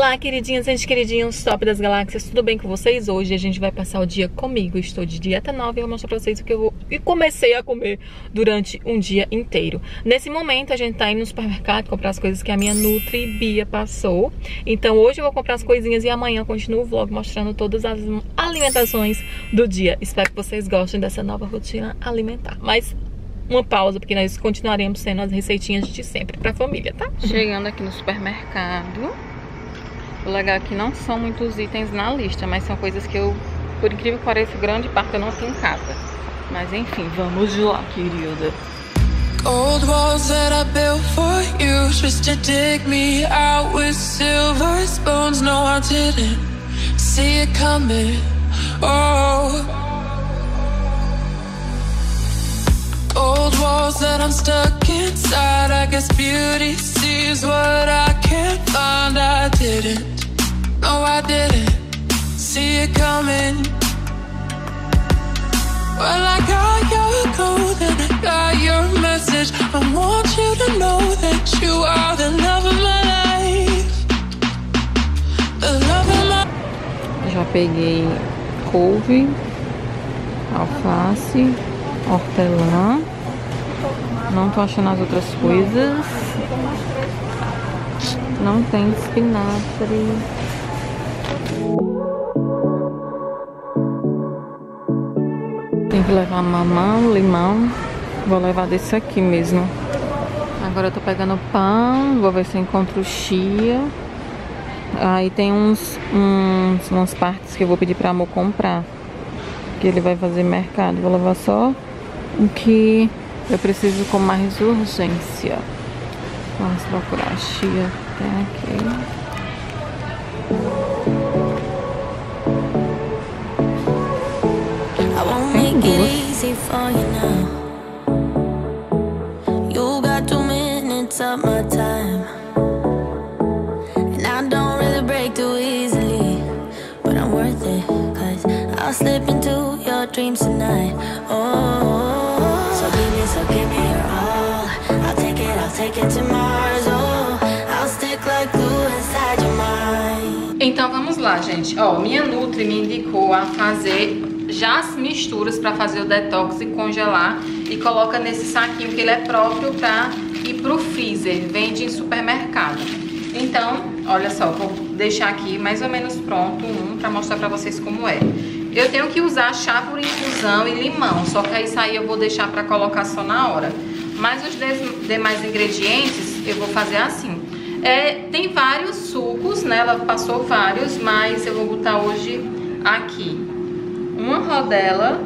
Olá, queridinhas e queridinhos, top das galáxias, tudo bem com vocês? Hoje a gente vai passar o dia comigo. Estou de dieta nova e eu vou mostrar pra vocês o que eu comecei a comer durante um dia inteiro. Nesse momento a gente tá indo no supermercado comprar as coisas que a minha Nutri Bia passou. Então hoje eu vou comprar as coisinhas e amanhã continuo o vlog mostrando todas as alimentações do dia. Espero que vocês gostem dessa nova rotina alimentar. Mas uma pausa, porque nós continuaremos sendo as receitinhas de sempre pra família, tá? Chegando aqui no supermercado. O legal é que não são muitos itens na lista, mas são coisas que eu, por incrível que pareça, grande parte eu não tenho em casa. Mas enfim, vamos lá, querida. Gold walls that I built for you, just to dig me out with silver spoons. No, I didn't see it coming. Oh, old walls that I'm stuck inside. I guess beauty sees what I can't find. I didn't. No, I didn't see it coming. Well, I got your code and I got your message. I want you to know that you are the love of my life, the love of my... Já peguei couve, alface, hortelã. Não tô achando as outras coisas. Não tem espinafre. Tem que levar mamão, limão. Vou levar desse aqui mesmo. Agora eu tô pegando pão. Vou ver se eu encontro chia. Aí tem umas partes que eu vou pedir pra amor comprar, que ele vai fazer mercado. Vou levar só o que eu preciso com mais urgência. Vamos procurar a chia. Aqui. Tem duas. Então vamos lá, gente. Ó, minha Nutri me indicou a fazer já as misturas para fazer o detox e congelar, e coloca nesse saquinho que ele é próprio para ir pro freezer, vende em supermercado. Então, olha só, vou deixar aqui mais ou menos pronto um para mostrar para vocês como é. Eu tenho que usar chá por infusão e limão, só que isso aí eu vou deixar para colocar só na hora. Mas os demais ingredientes eu vou fazer assim. Tem vários sucos, né? Ela passou vários, mas eu vou botar hoje aqui uma rodela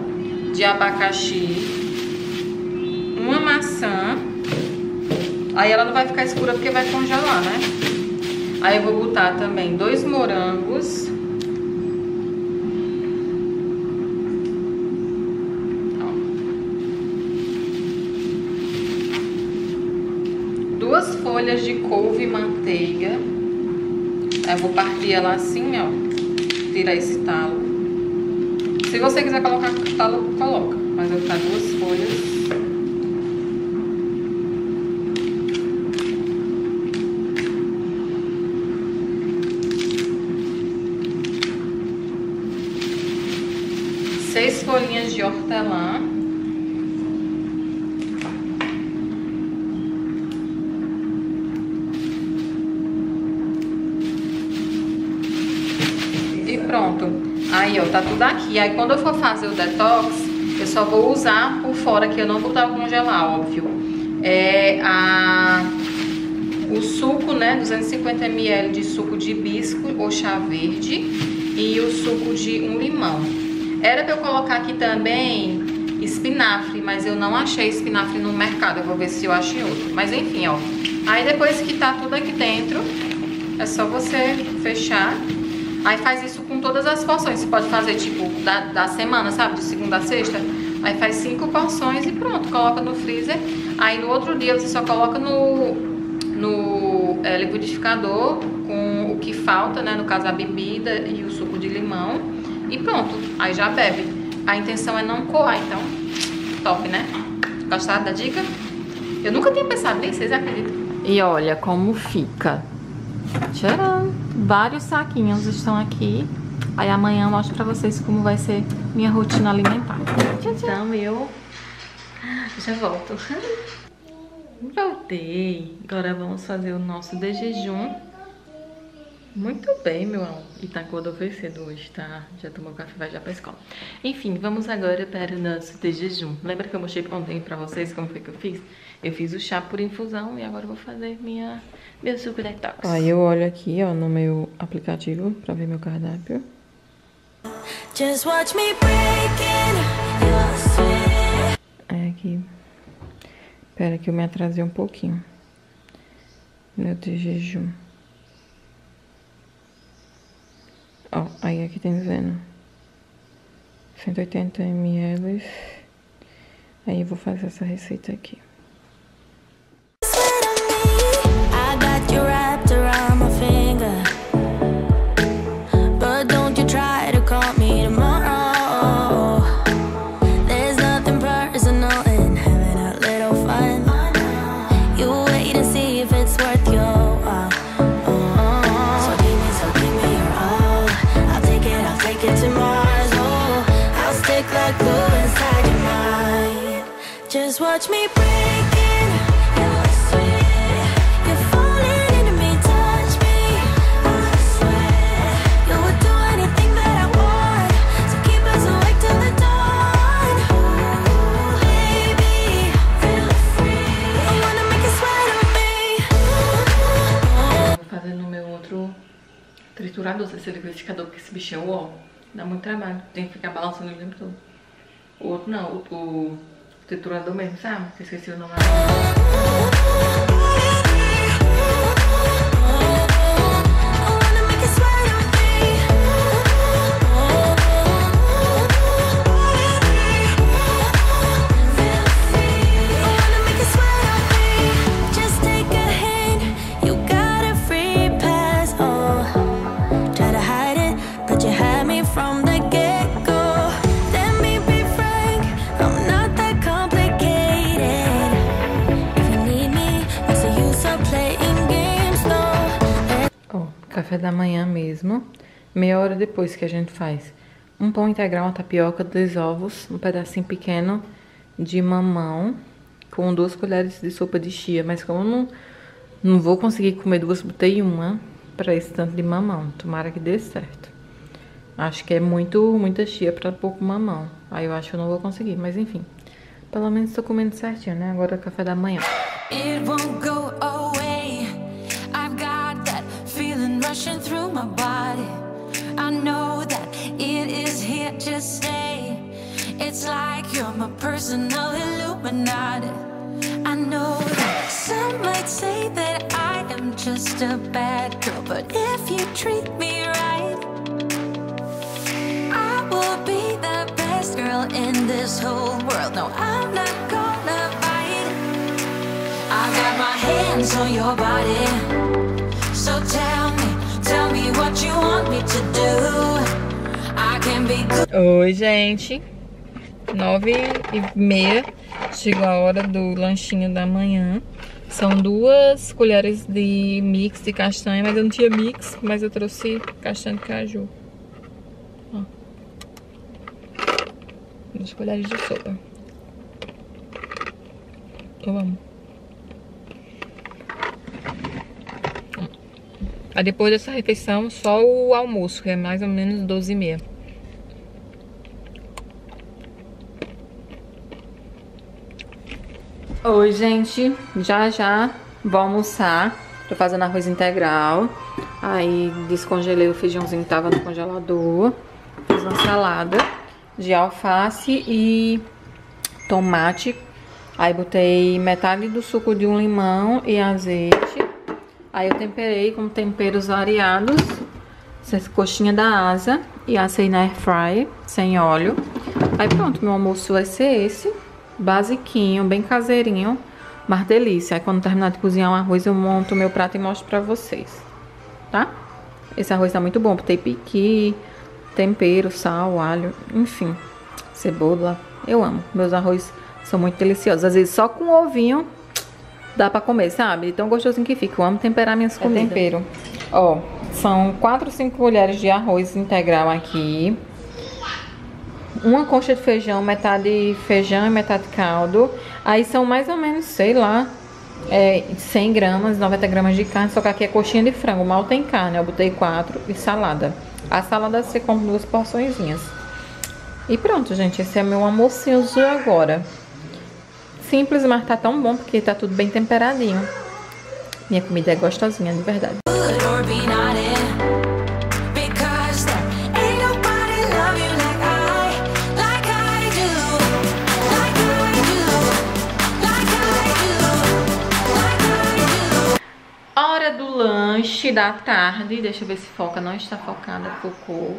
de abacaxi, uma maçã. Aí ela não vai ficar escura porque vai congelar, né? Aí eu vou botar também 2 morangos. Folhas de couve e manteiga. Aí eu vou partir ela assim, ó. Tirar esse talo. Se você quiser colocar talo, coloca. Mas eu vou botar 2 folhas. Seis folhinhas de hortelã. Pronto, aí ó, tá tudo aqui. Aí quando eu for fazer o detox, eu só vou usar por fora, que eu não vou dar congelar, óbvio. O suco, né, 250 ml de suco de hibisco ou chá verde e o suco de um limão. Era pra eu colocar aqui também espinafre, mas eu não achei espinafre no mercado, eu vou ver se eu acho em outro. Mas enfim, ó, aí depois que tá tudo aqui dentro, é só você fechar. Aí faz isso com todas as porções. Você pode fazer tipo da semana, sabe? De segunda a sexta. Aí faz 5 porções e pronto. Coloca no freezer. Aí no outro dia você só coloca no liquidificador com o que falta, né? No caso a bebida e o suco de limão. E pronto. Aí já bebe. A intenção é não coar, então. Top, né? Gostaram da dica? Eu nunca tinha pensado nisso, vocês acreditam? E olha como fica. Tcharam! Vários saquinhos estão aqui. Aí amanhã eu mostro pra vocês como vai ser minha rotina alimentar. Então eu já volto. Voltei. Agora vamos fazer o nosso de jejum. Muito bem, meu amor. E tá gordo hoje, tá? Já tomou café, vai já pra escola. Enfim, vamos agora para o nosso de jejum. Lembra que eu mostrei ontem pra vocês como foi que eu fiz? Eu fiz o chá por infusão e agora eu vou fazer meu suco detox. Aí eu olho aqui, ó, no meu aplicativo pra ver meu cardápio. Just watch me breaking. É aqui. Pera que eu me atrasei um pouquinho. Meu de jejum. Ó, aí aqui tem dizendo 180 ml. Aí eu vou fazer essa receita aqui. Just watch me breaking, you're sweet, you're falling into me, touch me, I swear, you would do anything that I want, so keep us awake till the dawn, ooh, baby, feel free, I wanna make you sweat on me. Vou fazer no meu outro triturador, esse liquidificador, porque esse bicho é o ó, dá muito trabalho, tem que ficar balançando o tempo todo. O outro não, o triturador mesmo, sabe? Esqueci o nome agora. Café da manhã mesmo, meia hora depois que a gente faz um pão integral, uma tapioca, 2 ovos, um pedacinho pequeno de mamão com 2 colheres de sopa de chia, mas como eu não vou conseguir comer 2, botei uma pra esse tanto de mamão, tomara que dê certo. Acho que é muita chia pra pouco mamão, aí eu acho que eu não vou conseguir, mas enfim, pelo menos tô comendo certinho, né? Agora é o café da manhã. It won't go away. I've got that feeling rushing through my body. I know that it is here to stay. It's like you're my personal Illuminati. I know that some might say that I am just a bad girl, but if you treat me right, I will be the best girl in this whole world. No, I'm not gonna fight. I got my hands on your body. So tell me what you want me to do. I can be good. Oi, gente. 9h30. Chegou a hora do lanchinho da manhã. São 2 colheres de mix de castanha, mas eu não tinha mix, mas eu trouxe castanha de caju. Ó. 2 colheres de sopa. Eu amo. Aí depois dessa refeição, só o almoço, que é mais ou menos 12h30. Oi, gente. Já vou almoçar. Tô fazendo arroz integral. Aí descongelei o feijãozinho que tava no congelador. Fiz uma salada de alface e tomate. Aí botei metade do suco de um limão e azeite. Aí eu temperei com temperos variados, essa coxinha da asa, e assei na air fryer, sem óleo. Aí pronto, meu almoço vai ser esse, basiquinho, bem caseirinho, mas delícia. Aí quando terminar de cozinhar o arroz, eu monto o meu prato e mostro pra vocês, tá? Esse arroz tá muito bom, botei piqui, tempero, sal, alho, enfim, cebola, eu amo. Meus arroz são muito deliciosos, às vezes só com ovinho dá pra comer, sabe? Tão gostosinho que fica. Eu amo temperar minhas comidas. Tempero. Ó, são 4 ou 5 colheres de arroz integral aqui. Uma concha de feijão, metade feijão e metade caldo. Aí são mais ou menos, sei lá, 100 gramas, 90 gramas de carne. Só que aqui é coxinha de frango, mal tem carne. Eu botei 4 e salada. A salada você compra 2 porçõezinhas. E pronto, gente. Esse é meu almocinho de agora. Simples, mas tá tão bom porque tá tudo bem temperadinho. Minha comida é gostosinha, de verdade. Hora do lanche da tarde. Deixa eu ver se foca. Não está focada, focou.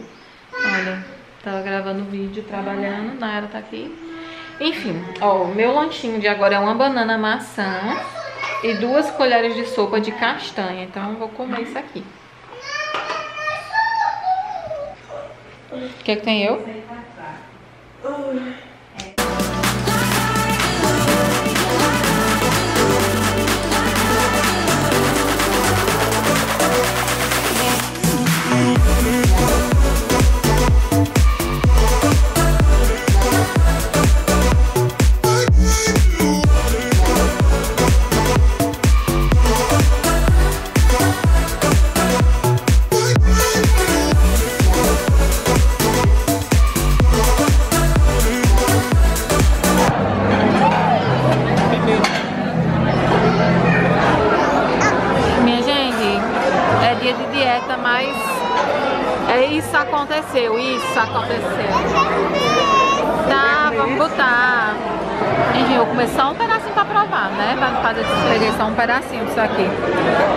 Olha, tava gravando vídeo, trabalhando. Nayara tá aqui. Enfim, ó, o meu lanchinho de agora é uma banana maçã e 2 colheres de sopa de castanha. Então eu vou comer isso aqui. O que é que tem eu? Isso aconteceu. Tá, vamos botar. Enfim, eu comer só um pedacinho pra provar, né? Pra fazer isso. Peguei só um pedacinho disso aqui.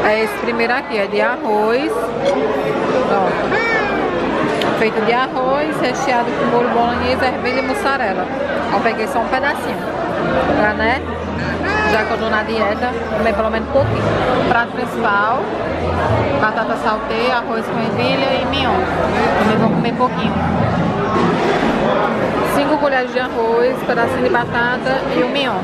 É esse primeiro aqui, é de arroz. Ó. Feito de arroz, recheado com molho bolonhesa, ervilha e mussarela. Ó, peguei só um pedacinho. Pra, né? Já que eu tô na dieta, comer pelo menos um pouquinho. Prato principal, batata salteia, arroz com ervilha e mignon. Também vou comer pouquinho. 5 colheres de arroz, pedacinho de batata e o mignon.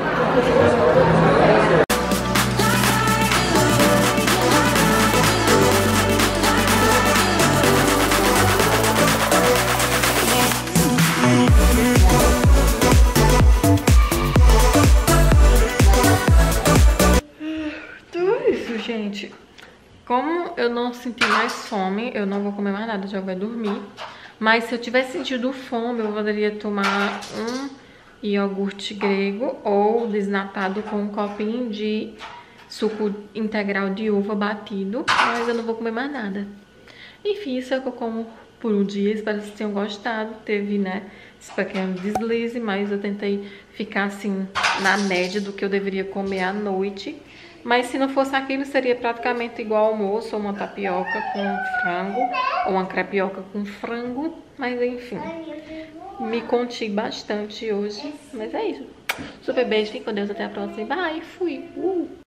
Gente, como eu não senti mais fome, eu não vou comer mais nada, já vou dormir. Mas se eu tivesse sentido fome, eu poderia tomar um iogurte grego ou desnatado com um copinho de suco integral de uva batido. Mas eu não vou comer mais nada. Enfim, isso é o que eu como por um dia. Espero que vocês tenham gostado. Teve, né, esse pequeno deslize, mas eu tentei ficar assim na média do que eu deveria comer à noite. Mas se não fosse aquilo, seria praticamente igual ao almoço, ou uma tapioca com frango, ou uma crepioca com frango. Mas enfim, me conti bastante hoje. Mas é isso. Super beijo, fiquem com Deus, até a próxima. Bye, fui!